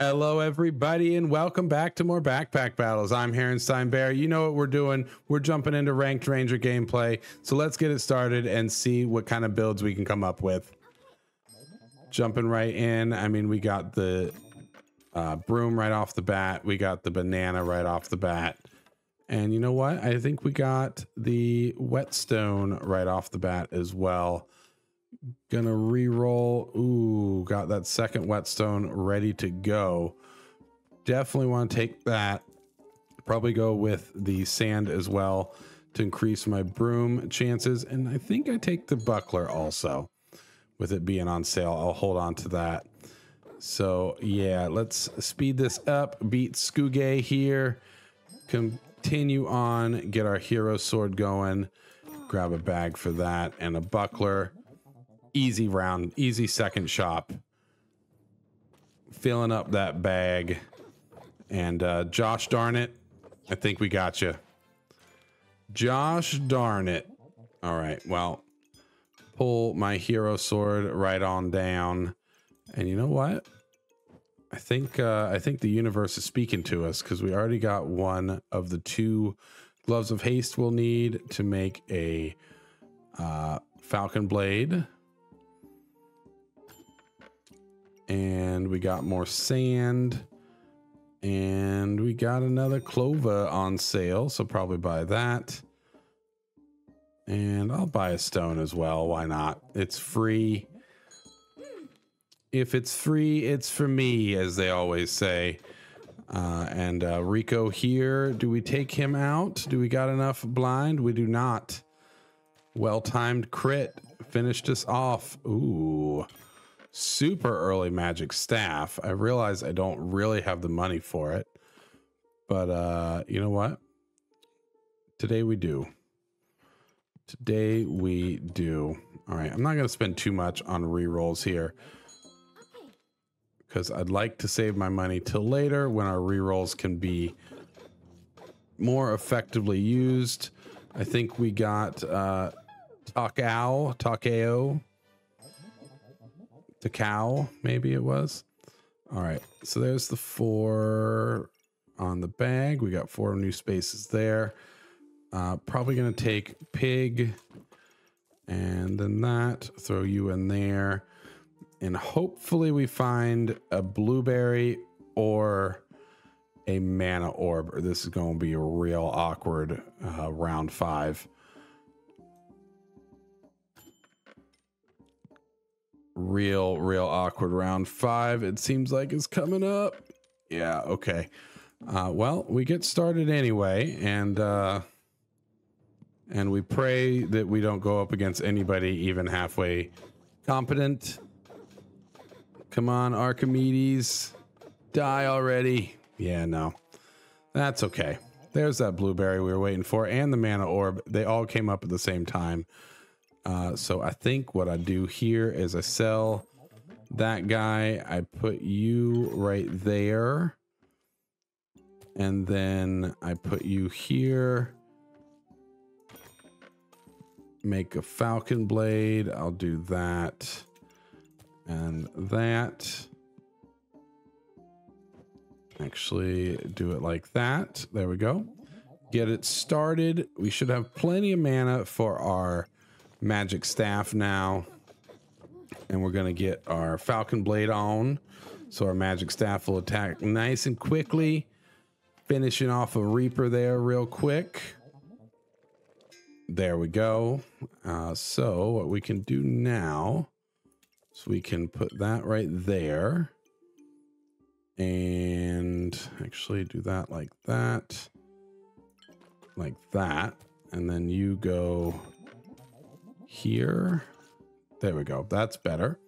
Hello, everybody, and welcome back to more Backpack Battles. I'm Hairenstein Bear. You know what we're doing. We're jumping into Ranked Ranger gameplay. So let's get it started and see what kind of builds we can come up with. Jumping right in. I mean, we got the broom right off the bat. We got the banana right off the bat. And you know what? I think we got the whetstone right off the bat as well. Gonna re-roll. Ooh, got that second whetstone ready to go. Definitely want to take that. Probably go with the sand as well to increase my broom chances. And I think I take the buckler also. With it being on sale, I'll hold on to that. So yeah, let's speed this up. Beat Skuge here. Continue on. Get our hero sword going. Grab a bag for that and a buckler. Easy round, easy second shop. Filling up that bag. And Josh darn it, I think we got you. Josh darn it. All right, well, pull my hero sword right on down. And you know what? I think the universe is speaking to us because we already got one of the two gloves of haste we'll need to make a Falcon Blade. And we got more sand and we got another clover on sale, so probably buy that. And I'll buy a stone as well, why not? It's free. If it's free, it's for me, as they always say. Rico here, do we take him out? Do we got enough blind? We do not. Well-timed crit finished us off. Ooh. Super early magic staff. I realize I don't really have the money for it, but you know what? Today we do. Today we do. All right, I'm not gonna spend too much on re-rolls here because I'd like to save my money till later when our re-rolls can be more effectively used. I think we got Takao. The cow, maybe it was. All right, so there's the 4 on the bag. We got 4 new spaces there. Probably gonna take pig and then that, throw you in there. And hopefully we find a blueberry or a mana orb, or this is gonna be a real awkward round 5. Real awkward round 5. It seems like it's coming up. Yeah, okay. Well, we get started anyway, and we pray that we don't go up against anybody even halfway competent. Come on, Archimedes. Die already. Yeah, no. That's okay. There's that blueberry we were waiting for, and the mana orb. They all came up at the same time. So I think what I do here is I sell that guy. I put you right there. And then I put you here. Make a Falcon Blade. I'll do that. And that. Actually, do it like that. There we go. Get it started. We should have plenty of mana for our magic staff now, and we're gonna get our Falcon Blade on, so our magic staff will attack nice and quickly, finishing off a Reaper there real quick. There we go. So what we can do now is we can put that right there, and actually do that like that, and then you go here. There we go. That's better.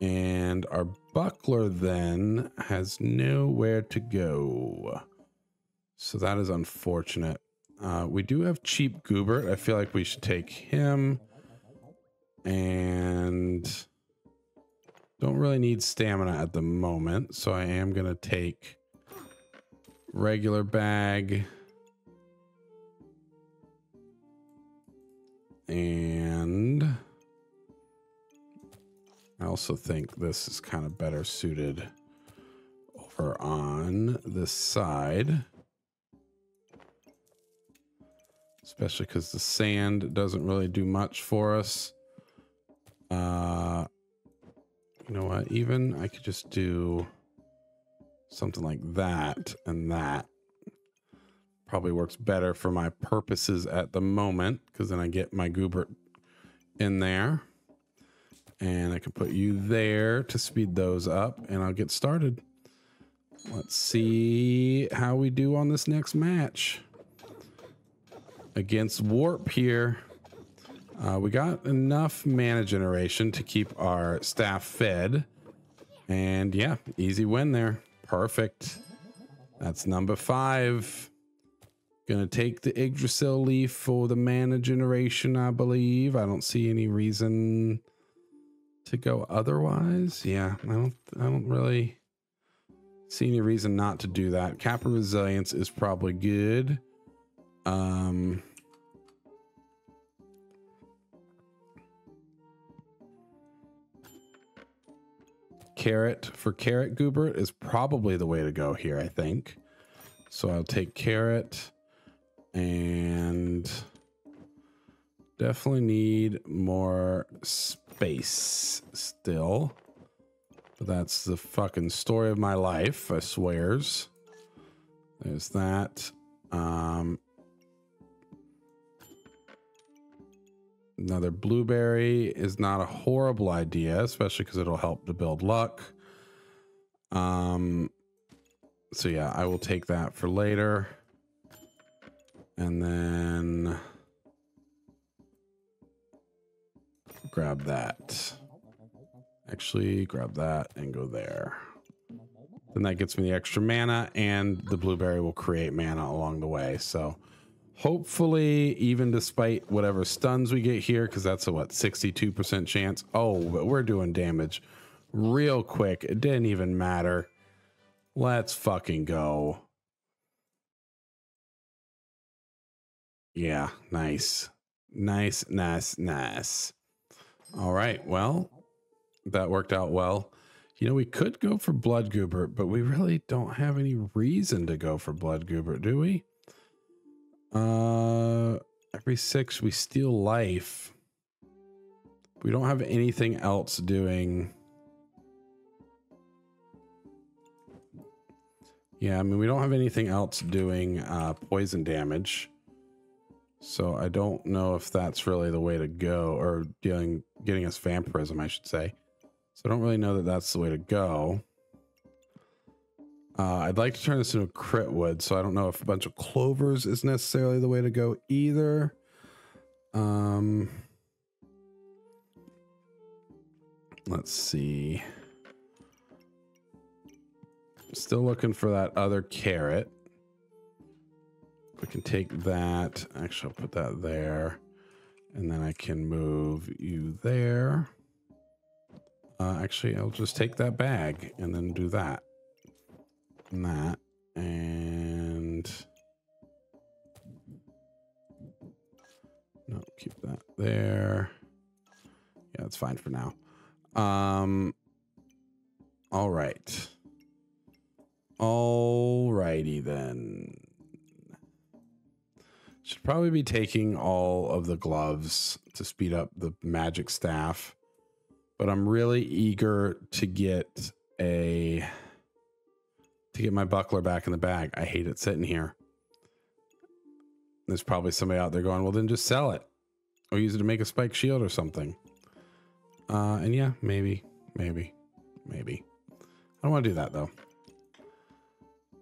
And our buckler then has nowhere to go, so that is unfortunate. We do have cheap Goobert. I feel like we should take him, and don't really need stamina at the moment, so I am gonna take regular bag. And I also think this is kind of better suited are on this side, especially because the sand doesn't really do much for us. You know what, even I could just do something like that, and that probably works better for my purposes at the moment, because then I get my Goobert in there and I can put you there to speed those up, and I'll get started. Let's see how we do on this next match against Warp here. We got enough mana generation to keep our staff fed, and yeah, easy win there. Perfect. That's number 5. Gonna take the Yggdrasil leaf for the mana generation, I believe. I don't see any reason to go otherwise. Yeah, I don't really see any reason not to do that. Kappa Resilience is probably good. Carrot for Carrot Goobert is probably the way to go here, I think. So I'll take Carrot, and definitely need more space still. But that's the fucking story of my life, I swears. There's that. Another blueberry is not a horrible idea, especially because it'll help to build luck. So yeah, I will take that for later. And then grab that. Actually, grab that and go there. Then that gets me the extra mana, and the blueberry will create mana along the way. So hopefully, even despite whatever stuns we get here, because that's a, what, 62% chance. Oh, but we're doing damage real quick. It didn't even matter. Let's fucking go. Yeah, nice. Nice, nice, nice. All right, well, that worked out well. You know, we could go for Blood Goobert, but we really don't have any reason to go for Blood Goobert, do we? Every 6 we steal life. We don't have anything else doing. Yeah, I mean, we don't have anything else doing poison damage. So I don't know if that's really the way to go, or getting us vampirism, I should say. So I don't really know that that's the way to go. I'd like to turn this into a Critwood, so I don't know if a bunch of clovers is necessarily the way to go either. Let's see. Still looking for that other carrot. We can take that. Actually, I'll put that there. And then I can move you there. Actually, I'll just take that bag and then do that. And that. And no, keep that there. Yeah, it's fine for now. All right. All righty then. Should probably be taking all of the gloves to speed up the magic staff, but I'm really eager to get my buckler back in the bag. I hate it sitting here. There's probably somebody out there going, well, then just sell it or use it to make a spike shield or something. And yeah, maybe. I don't want to do that though.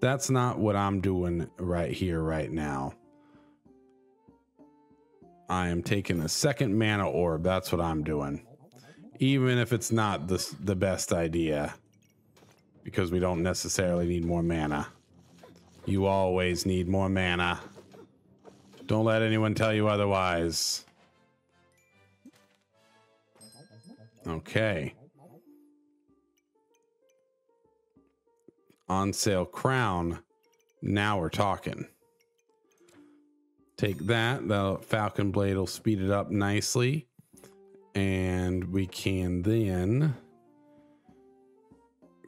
That's not what I'm doing right here, right now. I am taking a second mana orb. That's what I'm doing. Even if it's not the best idea, because we don't necessarily need more mana. You always need more mana. Don't let anyone tell you otherwise. Okay. On sale crown. Now we're talking. Take that. The Falcon Blade will speed it up nicely. And we can then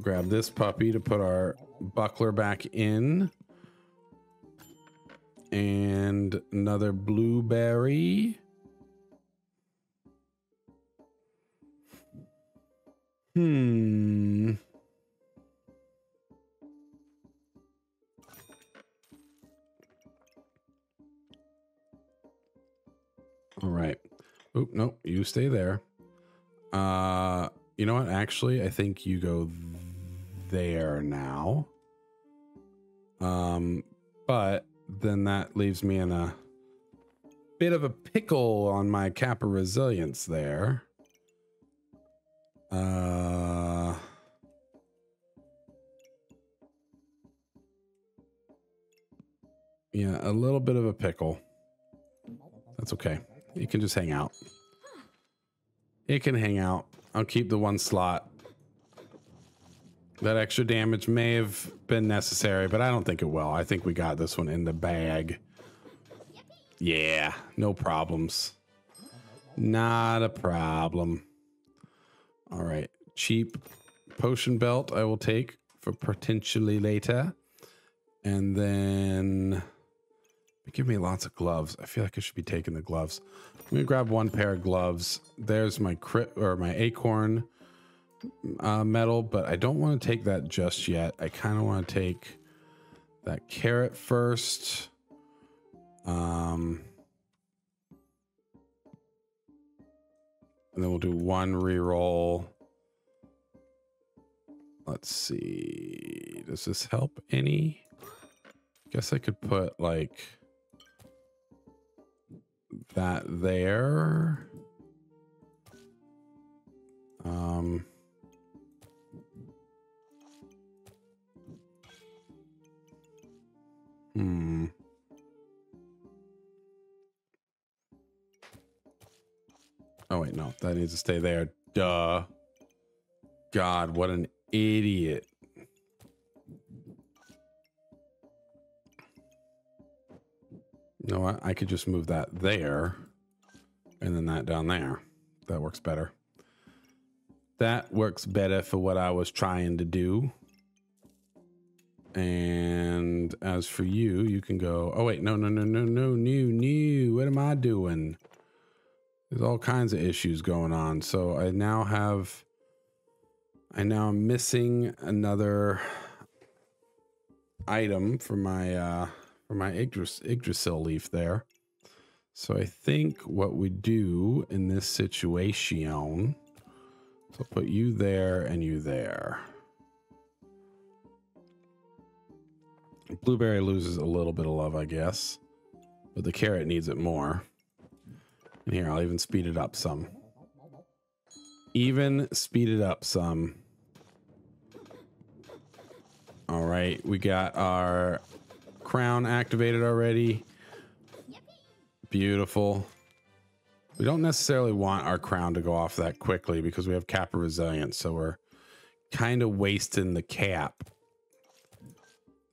grab this puppy to put our buckler back in. And another blueberry. Hmm. All right. Oop, nope. You stay there. You know what? Actually, I think you go there now. But then that leaves me in a bit of a pickle on my Kappa resilience there. Yeah, a little bit of a pickle. That's okay. You can just hang out. It can hang out. I'll keep the one slot. That extra damage may have been necessary, but I don't think it will. I think we got this one in the bag. Yeah, no problems. Not a problem. All right, cheap potion belt I will take for potentially later. And then give me lots of gloves. I feel like I should be taking the gloves. I'm gonna grab one pair of gloves. There's my crit or my acorn metal, but I don't want to take that just yet. I kind of want to take that carrot first. And then we'll do one reroll. Let's see. Does this help any? Guess I could put like that there. Oh wait, no, that needs to stay there. Duh. God, what an idiot. No, I could just move that there and then that down there. That works better. That works better for what I was trying to do. And as for you, you can go. Oh, wait. No. What am I doing? There's all kinds of issues going on. So I now am missing another item for my Yggdrasil leaf there. So I think what we do in this situation, so I'll put you there and you there. Blueberry loses a little bit of love, I guess, but the carrot needs it more. And here, I'll even speed it up some. All right, we got our crown activated already. Beautiful. We don't necessarily want our crown to go off that quickly because we have Kappa resilience, so we're kind of wasting the cap,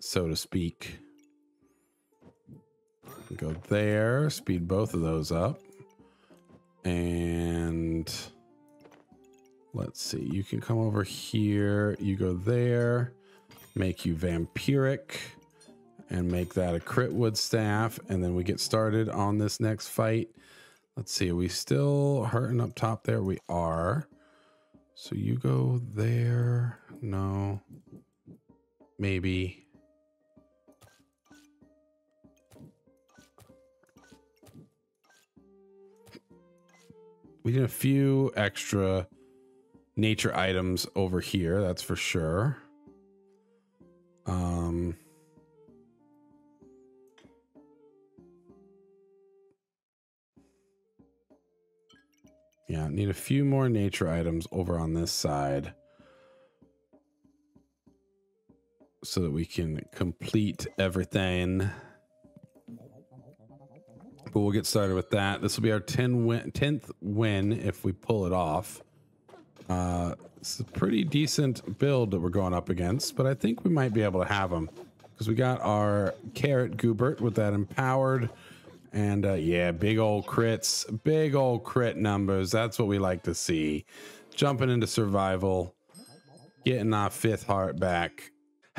so to speak. Go there, speed both of those up. And let's see, you can come over here, you go there, make you vampiric and make that a Critwood staff, and then we get started on this next fight. Let's see, are we still hurting up top there? We are. So you go there. No. Maybe. We did a few extra nature items over here, that's for sure. Yeah, need a few more nature items over on this side so that we can complete everything. But we'll get started with that. This will be our 10th win if we pull it off. It's a pretty decent build that we're going up against, but I think we might be able to have them because we got our Carrot Goobert with that empowered. And yeah, big old crits, big old crit numbers. That's what we like to see. Jumping into survival, getting our fifth heart back.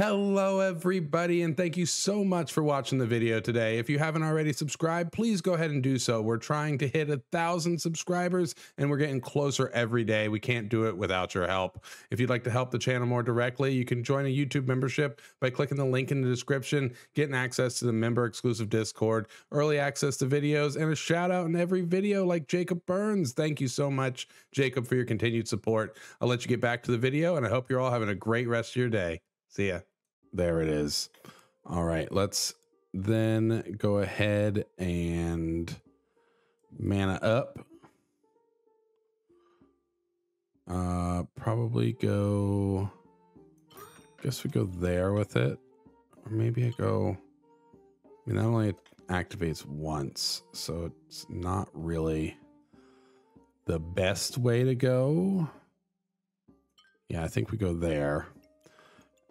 Hello everybody, and thank you so much for watching the video today. If you haven't already subscribed, please go ahead and do so. We're trying to hit 1,000 subscribers and we're getting closer every day. We can't do it without your help. If you'd like to help the channel more directly, you can join a YouTube membership by clicking the link in the description, getting access to the member exclusive Discord, early access to videos, and a shout out in every video like Jacob Burns. Thank you so much, Jacob, for your continued support. I'll let you get back to the video and I hope you're all having a great rest of your day. See ya. There it is. All right, let's then go ahead and mana up. Probably go, I guess we go there with it. Or maybe I go, I mean, that only activates once, so it's not really the best way to go. Yeah, I think we go there.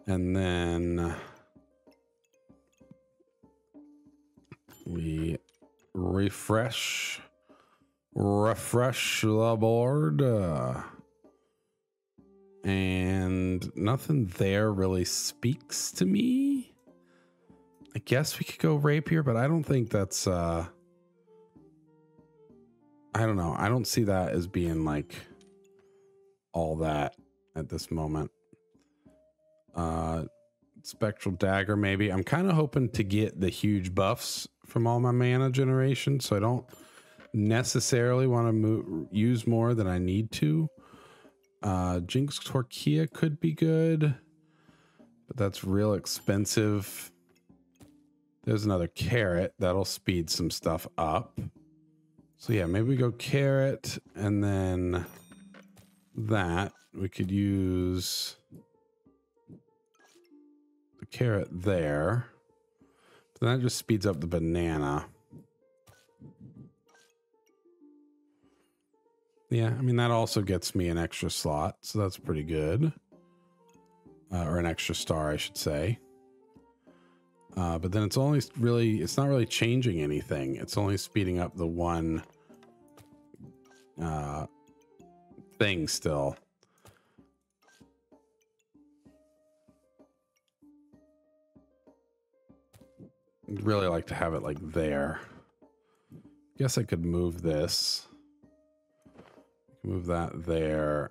And then we refresh the board. And nothing there really speaks to me. I guess we could go rapier, but I don't think that's, I don't know. I don't see that as being like all that at this moment. Spectral dagger, maybe. I'm kind of hoping to get the huge buffs from all my mana generation, so I don't necessarily want to use more than I need to. Jinx Torquia could be good, but that's real expensive. There's another carrot that'll speed some stuff up. So yeah, maybe we go carrot, and then that we could use carrot there, but then that just speeds up the banana. Yeah, I mean, that also gets me an extra slot, so that's pretty good. Or an extra star, I should say. But then it's only really, it's not really changing anything. It's only speeding up the one thing still. I'd really like to have it like there. Guess I could move this. Move that there.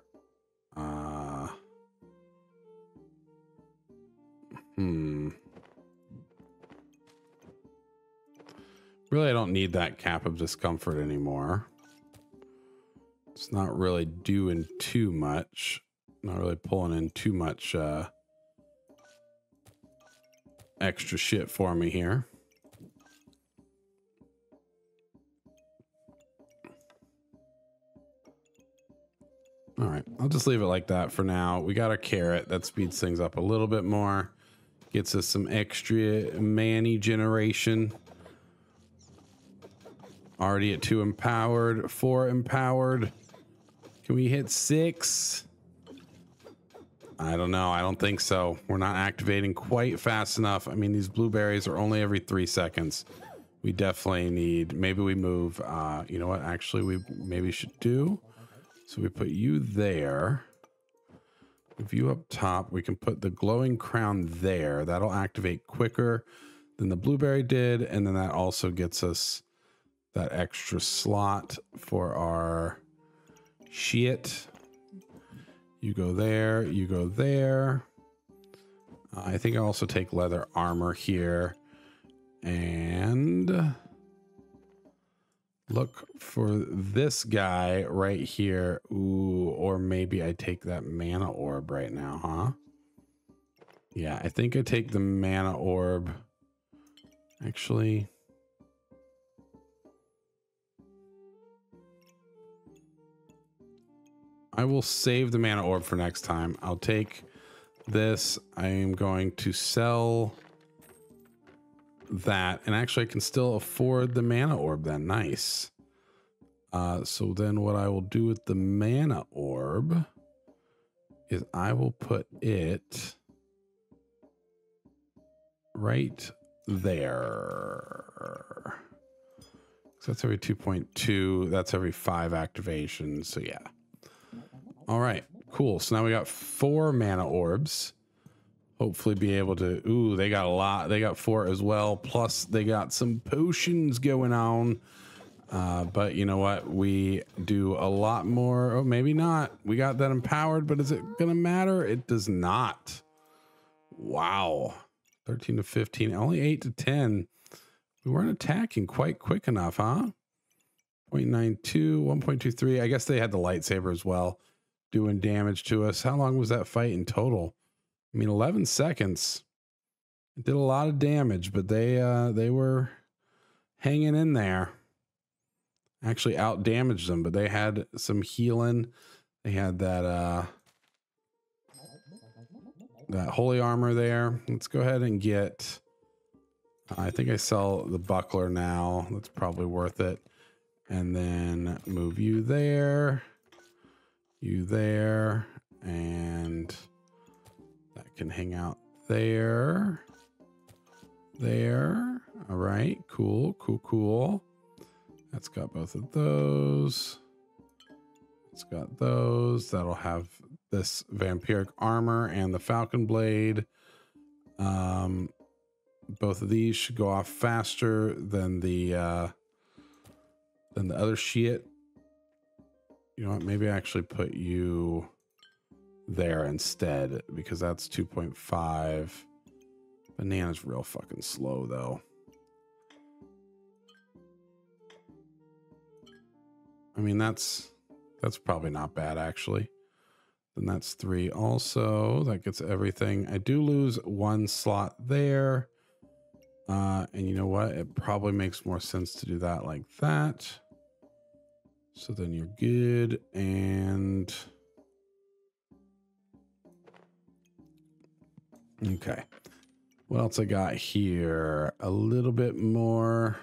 Really, I don't need that cap of discomfort anymore. It's not really doing too much. Not really pulling in too much extra shit for me here. All right, I'll just leave it like that for now. We got our carrot that speeds things up a little bit more, gets us some extra manny generation. Already at 2 empowered, 4 empowered. Can we hit 6? I don't know. I don't think so. We're not activating quite fast enough. I mean, these blueberries are only every 3 seconds. We definitely need, maybe we move, you know what, actually we maybe should do. So we put you there. If you up top, we can put the glowing crown there. That'll activate quicker than the blueberry did. And then that also gets us that extra slot for our shit. You go there, you go there. I think I also take leather armor here and look for this guy right here. Ooh, or maybe I take that mana orb right now, huh? Yeah, I think I take the mana orb. Actually, I will save the mana orb for next time. I'll take this. I am going to sell that. And actually, I can still afford the mana orb then. Nice. So then what I will do with the mana orb is I will put it right there. So that's every 2.2. That's every 5 activations. So yeah. All right, cool. So now we got 4 mana orbs. hopefully be able to. Ooh, they got a lot. They got four as well. Plus, they got some potions going on. But you know what? We do a lot more. Oh, maybe not. We got that empowered, but is it gonna matter? It does not. Wow. 13 to 15, only 8 to 10. We weren't attacking quite quick enough, huh? 0.92, 1.23. I guess they had the lightsaber as well, doing damage to us. How long was that fight in total? I mean, 11 seconds. It did a lot of damage, but they were hanging in there. Actually out damaged them, but they had some healing. They had that that holy armor there. Let's go ahead and get, I think I sell the buckler now. That's probably worth it. And then move you there, you there, and that can hang out there, there. All right, cool, cool, cool. That's got both of those. It's got those. That'll have this vampiric armor and the Falcon Blade. Both of these should go off faster than the other shit. You know what? Maybe I actually put you there instead, because that's 2.5. Banana's real fucking slow though. I mean, that's probably not bad, actually. Then that's 3 also. That gets everything. I do lose one slot there. And you know what? It probably makes more sense to do that like that. So then you're good. And okay. What else I got here? A little bit more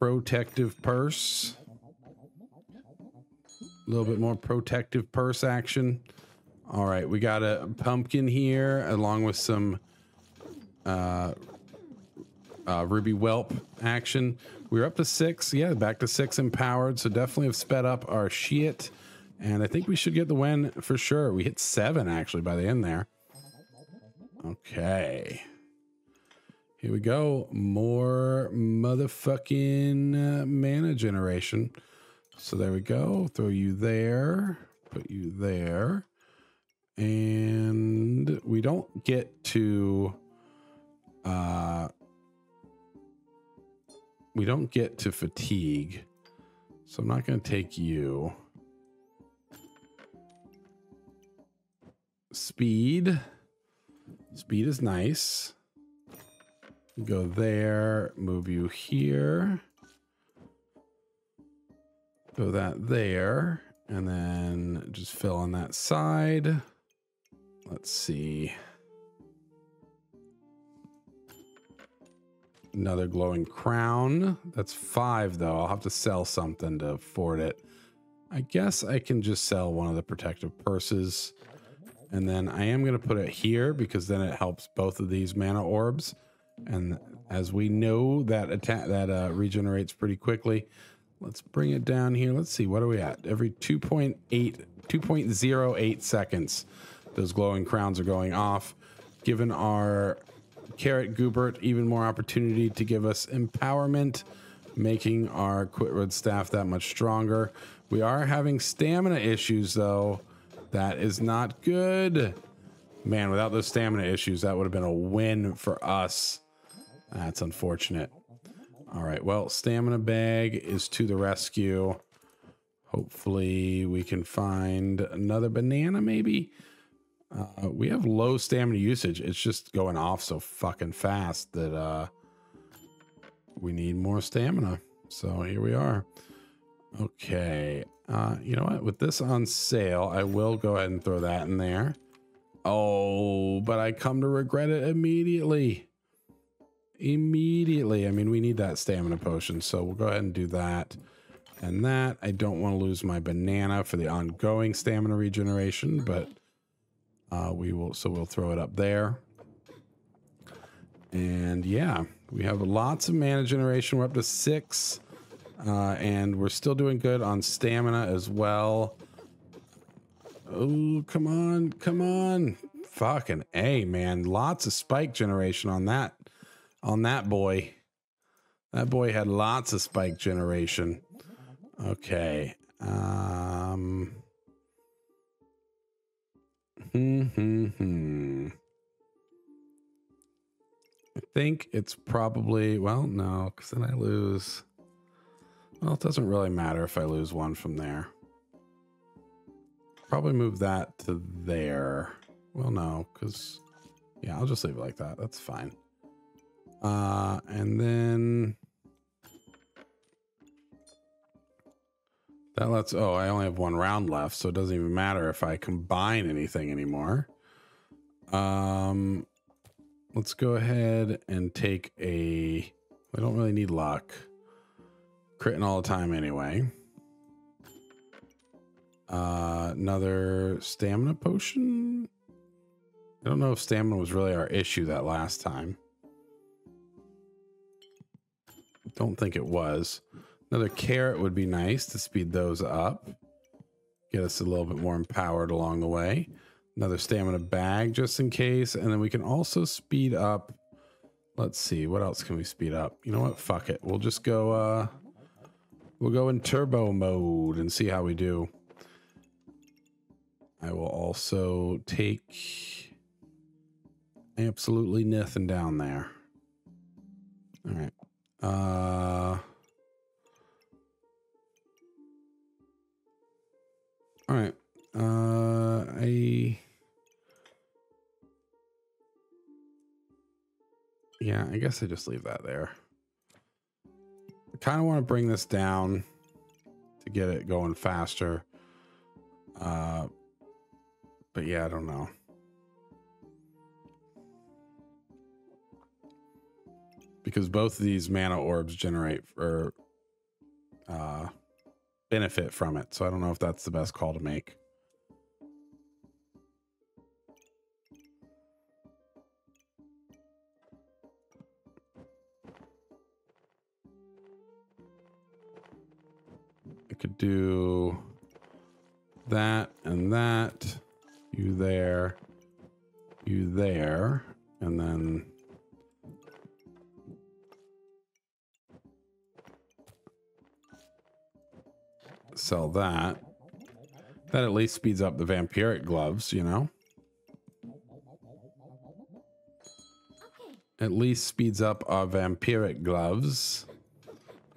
protective purse. A little bit more protective purse action. All right, we got a pumpkin here along with some Ruby Whelp action. We're up to 6. Yeah, back to 6 empowered. So definitely have sped up our shit. And I think we should get the win for sure. We hit 7 actually by the end there. Okay. Here we go. More motherfucking mana generation. So there we go. Throw you there, put you there. And we don't get to fatigue. So I'm not going to take you. Speed. Speed is nice. Go there, move you here. Go that there, and then just fill on that side. Let's see. Another glowing crown. That's 5 though. I'll have to sell something to afford it. I guess I can just sell one of the protective purses. And then I am going to put it here because then it helps both of these mana orbs. And as we know, that attack that regenerates pretty quickly. Let's bring it down here. Let's see, what are we at? Every 2.08 seconds, those glowing crowns are going off, giving our Carrot Goobert even more opportunity to give us empowerment, making our Critwood staff that much stronger. We are having stamina issues though. That is not good. Man, without those stamina issues, that would have been a win for us. That's unfortunate. All right, well, stamina bag is to the rescue. Hopefully we can find another banana maybe. We have low stamina usage. It's just going off so fucking fast that we need more stamina. So here we are. Okay, you know what? With this on sale, I will go ahead and throw that in there. Oh, but I come to regret it immediately. Immediately. I mean, we need that stamina potion, so we'll go ahead and do that and that. I don't want to lose my banana for the ongoing stamina regeneration, but we will, so we'll throw it up there. And yeah, we have lots of mana generation. We're up to 6, and we're still doing good on stamina as well. Oh, come on, come on. Fucking A, man. Lots of spike generation on that boy. That boy had lots of spike generation. Okay. I think it's probably, well, no, because then I lose. Well, it doesn't really matter if I lose one from there. Probably move that to there. Well, no, because, yeah, I'll just leave it like that. That's fine. And then that lets, oh, I only have one round left, so it doesn't even matter if I combine anything anymore. Let's go ahead and take a, we don't really need luck. Critting all the time anyway. Another stamina potion. I don't know if stamina was really our issue that last time. Don't think it was. Another carrot would be nice to speed those up. Get us a little bit more empowered along the way. Another stamina bag just in case. And then we can also speed up. Let's see, what else can we speed up? You know what? Fuck it. We'll just go we'll go in turbo mode and see how we do. I will also take absolutely nothing down there. All right. All right. Yeah, I guess I just leave that there. I kind of want to bring this down to get it going faster. But yeah, I don't know. Because both of these mana orbs generate or benefit from it. So I don't know if that's the best call to make. I could do that and that. You there, and then sell that. That at least speeds up the vampiric gloves, you know? Okay. At least speeds up our vampiric gloves.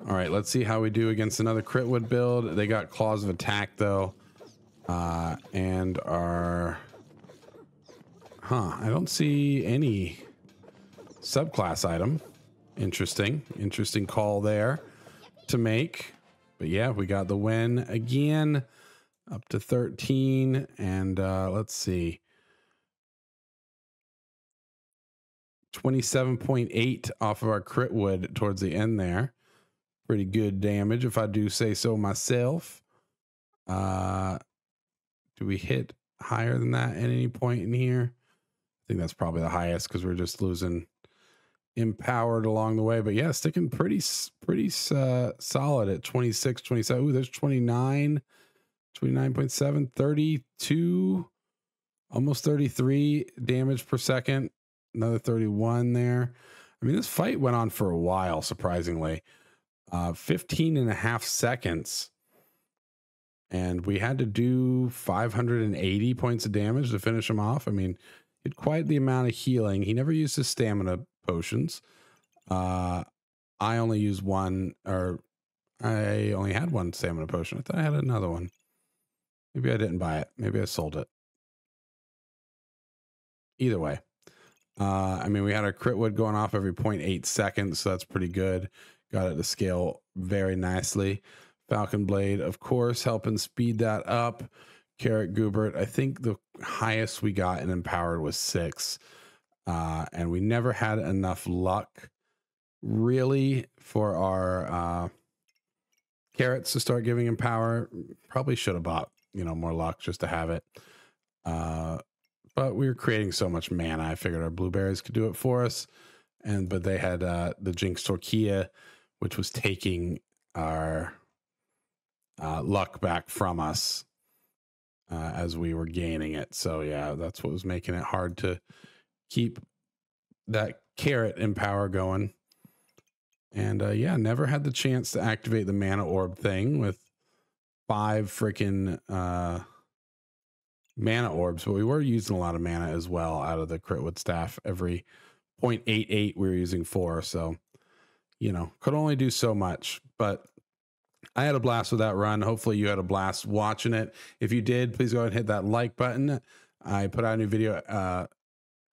All right, let's see how we do against another Critwood build. They got claws of attack, though. And our, huh, I don't see any subclass item. Interesting, interesting call there to make. But yeah, we got the win again, up to 13. And let's see, 27.8 off of our Critwood towards the end there. Pretty good damage, if I do say so myself. Do we hit higher than that at any point in here? I think that's probably the highest because we're just losing empowered along the way. But yeah, sticking pretty solid at 26, 27. Ooh, there's 29, 29.7, 32, almost 33 damage per second. Another 31 there. I mean, this fight went on for a while, surprisingly. 15 and a half seconds. And we had to do 580 points of damage to finish him off. I mean, it quite the amount of healing. He never used his stamina potions. I only used one, or I only had one stamina potion. I thought I had another one. Maybe I didn't buy it. Maybe I sold it. Either way. I mean, we had our Critwood going off every 0.8 seconds, so that's pretty good. Got it to scale very nicely. Falcon Blade, of course, helping speed that up. Carrot Goobert, I think the highest we got in Empowered was 6. And we never had enough luck, really, for our carrots to start giving him power. Probably should have bought, you know, more luck just to have it. But we were creating so much mana, I figured our blueberries could do it for us. But they had the Jinx Torquia, which was taking our luck back from us. as we were gaining it. So yeah, that's what was making it hard to keep that carrot in power going. And yeah, never had the chance to activate the mana orb thing with 5 freaking mana orbs, but we were using a lot of mana as well out of the Critwood staff. Every 0.88 we were using 4, so you know, could only do so much. But I had a blast with that run. Hopefully you had a blast watching it. If you did, please go ahead and hit that like button. I put out a new video.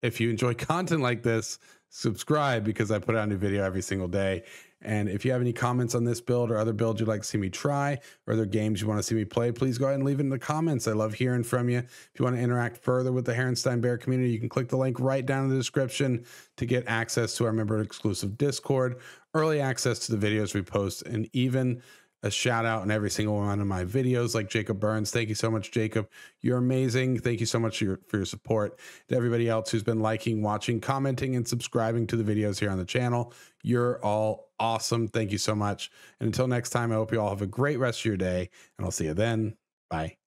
If you enjoy content like this, subscribe, because I put out a new video every single day. And if you have any comments on this build or other builds you'd like to see me try, or other games you want to see me play, please go ahead and leave it in the comments. I love hearing from you. If you want to interact further with the Hairenstein Bear community, you can click the link right down in the description to get access to our member exclusive Discord, early access to the videos we post, and even a shout out in every single one of my videos, like Jacob Burns. Thank you so much, Jacob. You're amazing. Thank you so much for your support. To everybody else who's been liking, watching, commenting, and subscribing to the videos here on the channel, you're all awesome. Thank you so much. And until next time, I hope you all have a great rest of your day, and I'll see you then. Bye.